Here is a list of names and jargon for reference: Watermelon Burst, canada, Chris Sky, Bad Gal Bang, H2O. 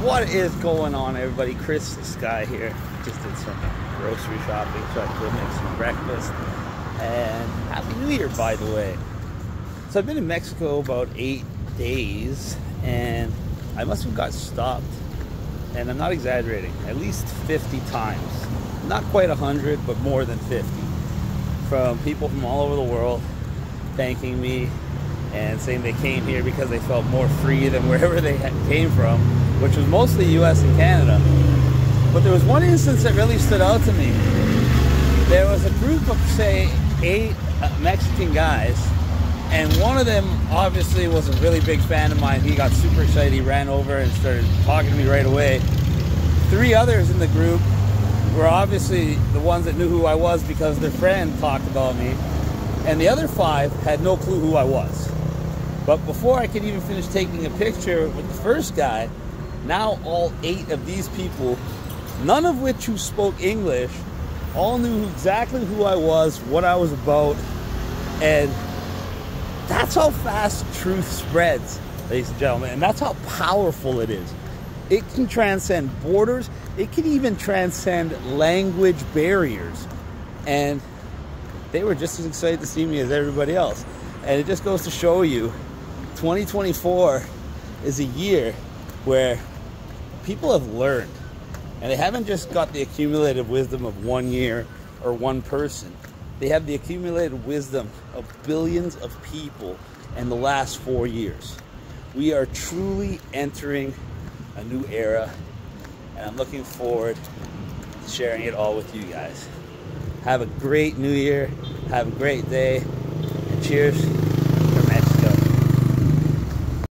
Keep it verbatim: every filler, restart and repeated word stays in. What is going on, everybody? Chris Sky here. Just did some grocery shopping, so I could make some breakfast. And Happy New Year, by the way. So I've been in Mexico about eight days, and I must have got stopped, and I'm not exaggerating, at least fifty times. Not quite a hundred, but more than fifty. From people from all over the world thanking me and saying they came here because they felt more free than wherever they came from, which was mostly U S and Canada. But there was one instance that really stood out to me. There was a group of, say, eight Mexican guys, and one of them obviously was a really big fan of mine. He got super excited, he ran over and started talking to me right away. Three others in the group were obviously the ones that knew who I was because their friend talked about me. And the other five had no clue who I was. But before I could even finish taking a picture with the first guy, now all eight of these people, none of which who spoke English, all knew exactly who I was, what I was about, and that's how fast truth spreads, ladies and gentlemen, and that's how powerful it is. It can transcend borders, it can even transcend language barriers, and they were just as excited to see me as everybody else. And it just goes to show you, twenty twenty-four is a year where people have learned, and they haven't just got the accumulated wisdom of one year or one person. They have the accumulated wisdom of billions of people in the last four years. We are truly entering a new era, and I'm looking forward to sharing it all with you guys. Have a great new year, have a great day, and cheers.